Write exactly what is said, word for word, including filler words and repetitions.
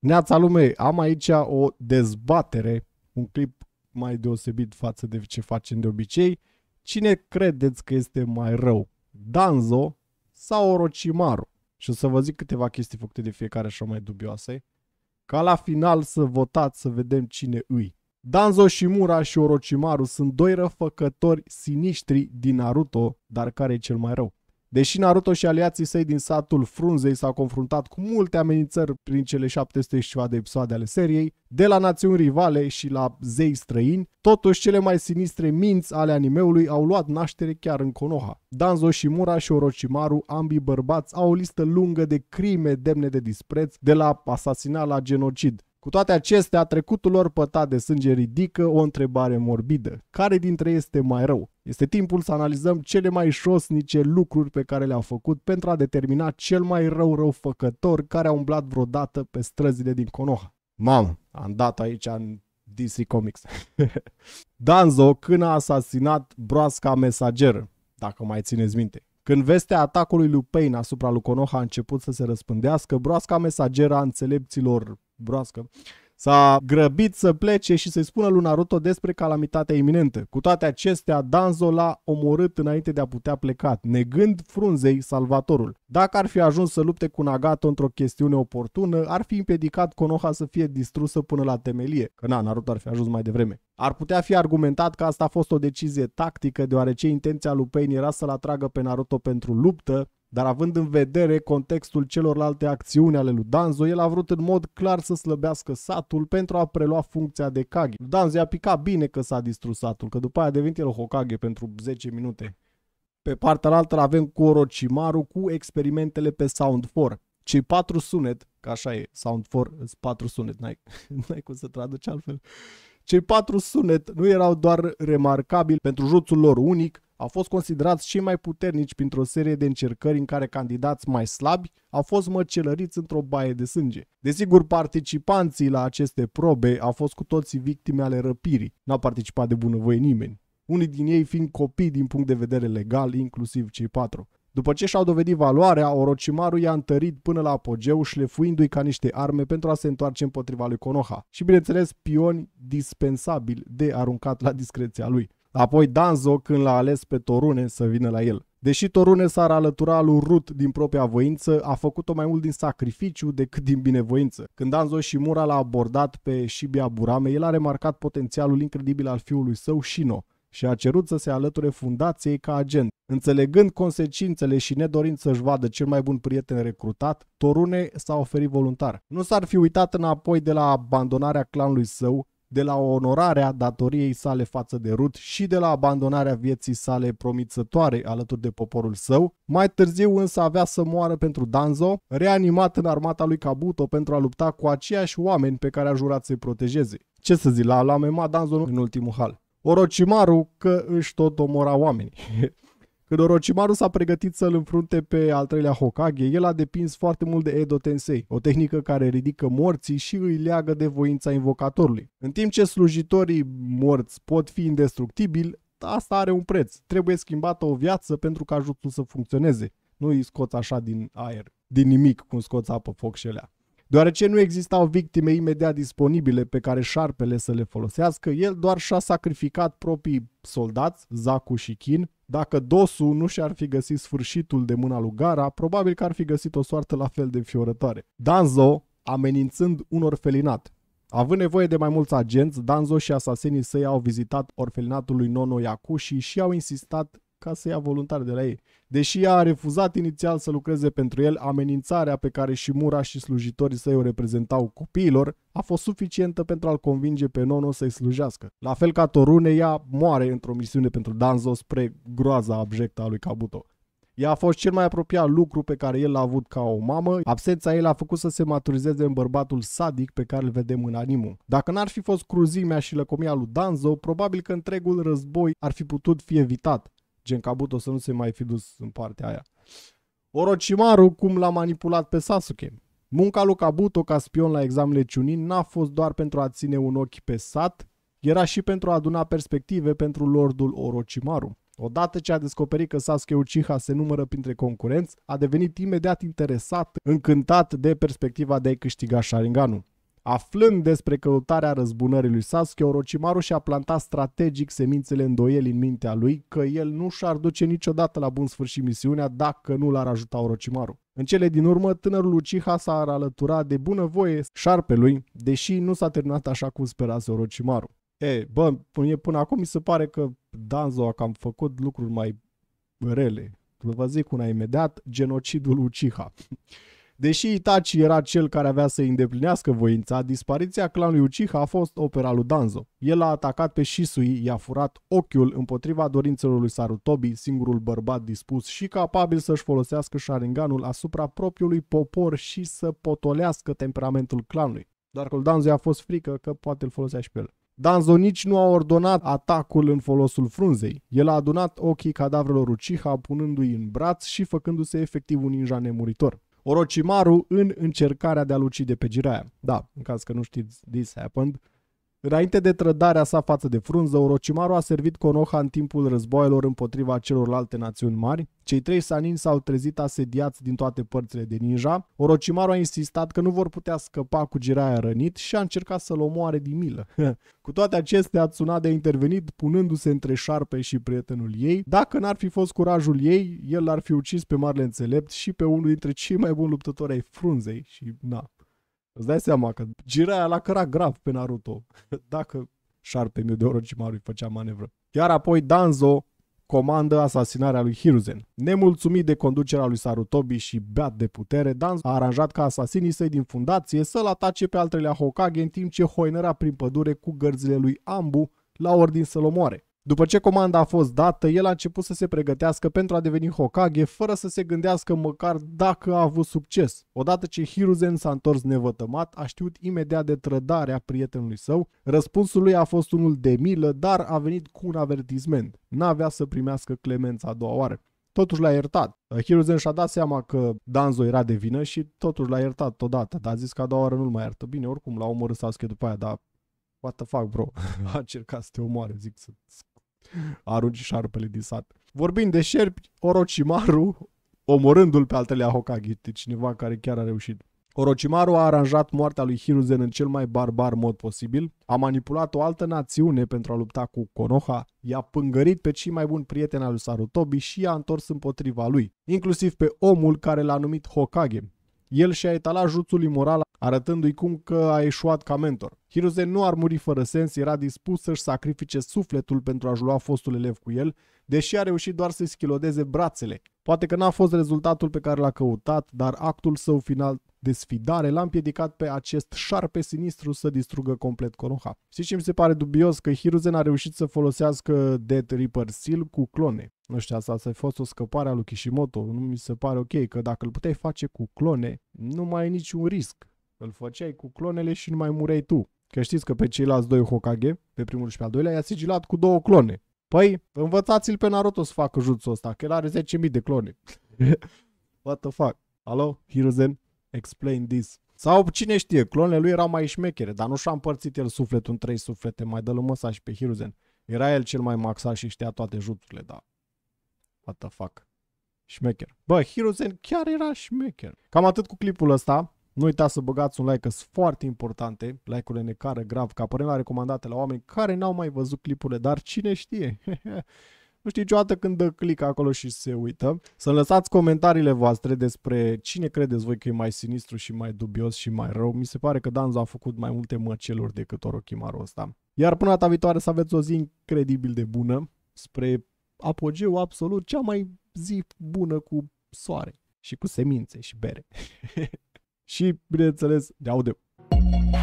Neața lumei, am aici o dezbatere, un clip mai deosebit față de ce facem de obicei. Cine credeți că este mai rău, Danzo sau Orochimaru? Și o să vă zic câteva chestii făcute de fiecare așa mai dubioase, ca la final să votați, să vedem cine îi. Danzo Shimura și Orochimaru sunt doi răfăcători siniștri din Naruto, dar care e cel mai rău? Deși Naruto și aliații săi din satul Frunzei s-au confruntat cu multe amenințări prin cele șapte sute și ceva de episoade ale seriei, de la națiuni rivale și la zei străini, totuși cele mai sinistre minți ale animeului au luat naștere chiar în Konoha. Danzo Shimura și Orochimaru, ambii bărbați, au o listă lungă de crime demne de dispreț, de la asasinat la genocid. Cu toate acestea, trecutul lor pătat de sânge ridică o întrebare morbidă. Care dintre ei este mai rău? Este timpul să analizăm cele mai șosnice lucruri pe care le-au făcut pentru a determina cel mai rău răufăcător care a umblat vreodată pe străzile din Konoha. Mamă, am dat aici în D C Comics. Danzo, când a asasinat broasca mesageră, dacă mai țineți minte. Când vestea atacului lui Pain asupra lui Konoha a început să se răspândească, broasca mesageră a înțelepților broască s-a grăbit să plece și să-i spună lui Naruto despre calamitatea iminentă. Cu toate acestea, Danzo l-a omorât înainte de a putea pleca, negând Frunzei salvatorul. Dacă ar fi ajuns să lupte cu Nagato într-o chestiune oportună, ar fi împiedicat Konoha să fie distrusă până la temelie, că na, Naruto ar fi ajuns mai devreme. Ar putea fi argumentat că asta a fost o decizie tactică, deoarece intenția lui Pain era să-l atragă pe Naruto pentru luptă, dar având în vedere contextul celorlalte acțiuni ale lui Danzo, el a vrut în mod clar să slăbească satul pentru a prelua funcția de Kage. Danzo i-a picat bine că s-a distrus satul, că după aia a devenit el Hokage pentru zece minute. Pe partea altă avem cu Orochimaru cu experimentele pe Sound Four. Cei patru sunet, că așa e, Sound Four sunt patru sunet, n-ai, n-ai cum să traduci altfel. Cei patru sunet nu erau doar remarcabili pentru jutsul lor unic, au fost considerați cei mai puternici printr-o serie de încercări în care candidați mai slabi au fost măcelăriți într-o baie de sânge. Desigur, participanții la aceste probe au fost cu toții victime ale răpirii. N-a participat de bunăvoie nimeni, unii din ei fiind copii din punct de vedere legal, inclusiv cei patru. După ce și-au dovedit valoarea, Orochimaru i-a întărit până la apogeu, șlefuindu-i ca niște arme pentru a se întoarce împotriva lui Konoha și, bineînțeles, pioni dispensabili de aruncat la discreția lui. Apoi Danzo când l-a ales pe Torune să vină la el. Deși Torune s-ar alătura lui Root din propria voință, a făcut-o mai mult din sacrificiu decât din binevoință. Când Danzo Shimura l-a abordat pe Shibia Burame, el a remarcat potențialul incredibil al fiului său Shino și a cerut să se alăture fundației ca agent. Înțelegând consecințele și nedorind să-și vadă cel mai bun prieten recrutat, Torune s-a oferit voluntar. Nu s-ar fi uitat înapoi de la abandonarea clanului său, de la onorarea datoriei sale față de Root și de la abandonarea vieții sale promițătoare alături de poporul său. Mai târziu însă avea să moară pentru Danzo, reanimat în armata lui Kabuto pentru a lupta cu aceiași oameni pe care a jurat să-i protejeze. Ce să zic, l-a memat Danzo în ultimul hal. Orochimaru că își tot omora oamenii. Când Orochimaru s-a pregătit să-l înfrunte pe al treilea Hokage, el a depins foarte mult de Edo Tensei, o tehnică care ridică morții și îi leagă de voința invocatorului. În timp ce slujitorii morți pot fi indestructibili, asta are un preț. Trebuie schimbată o viață pentru ca jutsul să funcționeze. Nu îi scoți așa din aer, din nimic, cum scoți apă, foc și alea. Deoarece nu existau victime imediat disponibile pe care șarpele să le folosească, el doar și-a sacrificat proprii soldați, Zaku și Kin. Dacă Dosu nu și-ar fi găsit sfârșitul de mâna Lugara, probabil că ar fi găsit o soartă la fel de fiorătoare. Danzo amenințând un orfelinat. Având nevoie de mai mulți agenți, Danzo și asasinii săi au vizitat orfelinatul lui Nono Yakushi și au insistat ca să ia voluntari de la ei. Deși ea a refuzat inițial să lucreze pentru el, amenințarea pe care Shimura și slujitorii săi o reprezentau copiilor a fost suficientă pentru a-l convinge pe Nono să-i slujească. La fel ca Torune, ea moare într-o misiune pentru Danzo spre groaza abjectă a lui Kabuto. Ea a fost cel mai apropiat lucru pe care el l-a avut ca o mamă, absența ei l-a făcut să se maturizeze în bărbatul sadic pe care îl vedem în animu. Dacă n-ar fi fost cruzimea și lăcomia lui Danzo, probabil că întregul război ar fi putut fi evitat. Gen Kabuto să nu se mai fi dus în partea aia. Orochimaru cum l-a manipulat pe Sasuke. Munca lui Kabuto ca spion la examenele Chunin n-a fost doar pentru a ține un ochi pe sat, era și pentru a aduna perspective pentru lordul Orochimaru. Odată ce a descoperit că Sasuke Uchiha se numără printre concurenți, a devenit imediat interesat, încântat de perspectiva de a-i câștiga Sharinganul. Aflând despre căutarea răzbunării lui Sasuke, Orochimaru și-a plantat strategic semințele îndoielii în mintea lui că el nu și-ar duce niciodată la bun sfârșit misiunea dacă nu l-ar ajuta Orochimaru. În cele din urmă, tânărul Uchiha s-a alăturat de bunăvoie șarpelui, deși nu s-a terminat așa cum sperase Orochimaru. E, bă, până acum mi se pare că Danzo a cam făcut lucruri mai rele. Vă zic una imediat, genocidul Uchiha. Deși Itachi era cel care avea să îi îndeplinească voința, dispariția clanului Uchiha a fost opera lui Danzo. El a atacat pe Shisui, i-a furat ochiul împotriva dorințelor lui Sarutobi, singurul bărbat dispus și capabil să-și folosească Sharinganul asupra propriului popor și să potolească temperamentul clanului. Doar că lui Danzo i-a fost frică că poate îl folosea și pe el. Danzo nici nu a ordonat atacul în folosul frunzei. El a adunat ochii cadavrelor Uchiha, punându-i în braț și făcându-se efectiv un ninja nemuritor. Orochimaru în încercarea de a-l ucide pe Jiraiya. Da, în caz că nu știți, this happened. Înainte de trădarea sa față de frunză, Orochimaru a servit Konoha în timpul războaielor împotriva celorlalte națiuni mari. Cei trei sanini s-au trezit asediați din toate părțile de ninja. Orochimaru a insistat că nu vor putea scăpa cu Jiraiya rănit și a încercat să-l omoare din milă. Cu toate acestea, Tsunade a intervenit punându-se între șarpe și prietenul ei. Dacă n-ar fi fost curajul ei, el l-ar fi ucis pe marele înțelept și pe unul dintre cei mai buni luptători ai frunzei și na. Îți dai seama că Jiraiya l-a cărat grav pe Naruto, dacă șarpe-miu de Orochimaru îi făcea manevră. Iar apoi Danzo comandă asasinarea lui Hiruzen. Nemulțumit de conducerea lui Sarutobi și beat de putere, Danzo a aranjat ca asasinii săi din fundație să-l atace pe al treilea Hokage în timp ce hoinărea prin pădure cu gărzile lui Ambu la ordin să-l omoare. După ce comanda a fost dată, el a început să se pregătească pentru a deveni Hokage, fără să se gândească măcar dacă a avut succes. Odată ce Hiruzen s-a întors nevătămat, a știut imediat de trădarea prietenului său. Răspunsul lui a fost unul de milă, dar a venit cu un avertisment. N-avea să primească clemența a doua oară. Totuși l-a iertat. Hiruzen și-a dat seama că Danzo era de vină și totuși l-a iertat odată, dar a zis că a doua oară nu-l mai iartă. Bine, oricum l-a omorât Sasuke după aia, dar what the fuck, bro? A încercat să te omoare, zic să arunci șarpele din sat. Vorbind de șerpi, Orochimaru, omorându-l pe al treilea Hokage, cineva care chiar a reușit. Orochimaru a aranjat moartea lui Hiruzen în cel mai barbar mod posibil, a manipulat o altă națiune pentru a lupta cu Konoha, i-a pângărit pe cei mai buni prieteni al lui Sarutobi și i-a întors împotriva lui, inclusiv pe omul care l-a numit Hokage. El și-a etalat jutsul imoral, arătându-i cum că a eșuat ca mentor. Hiruzen nu ar muri fără sens, era dispus să-și sacrifice sufletul pentru a-și lua fostul elev cu el, deși a reușit doar să-i schilodeze brațele. Poate că n-a fost rezultatul pe care l-a căutat, dar actul său final de sfidare l-a împiedicat pe acest șarpe sinistru să distrugă complet Konoha. Știți ce mi se pare dubios? Că Hiruzen a reușit să folosească Death Reaper Seal cu clone. Nu știu, asta a fost o scăpare a lui Kishimoto. Nu mi se pare ok că dacă îl puteai face cu clone, nu mai ai niciun risc. Îl făceai cu clonele și nu mai mureai tu. Că știți că pe ceilalți doi Hokage, pe primul și pe al doilea, i-a sigilat cu două clone. Păi, învățați-l pe Naruto să facă jutsul ăsta, că el are zece mii de clone. What the fuck? Alo, Hiruzen? Explain this. Sau cine știe, clonele lui erau mai șmechere, dar nu și-a împărțit el sufletul în trei suflete, mai dă-l măsa și pe Hiruzen. Era el cel mai maxat și știa toate juturile, dar what the fuck? Șmecher. Bă, Hiruzen chiar era șmecher. Cam atât cu clipul ăsta. Nu uitați să băgați un like, că sunt foarte importante. Like-urile ne cară grav, că apărăm la recomandate la oameni care n-au mai văzut clipurile, dar cine știe? Nu știi niciodată când dă click acolo și se uită. Să lăsați comentariile voastre despre cine credeți voi că e mai sinistru și mai dubios și mai rău. Mi se pare că Danzo a făcut mai multe măceluri decât Orochimaru ăsta. Iar până data viitoare să aveți o zi incredibil de bună, spre apogeu absolut, cea mai zi bună cu soare și cu semințe și bere. Și, bineînțeles, de audeu.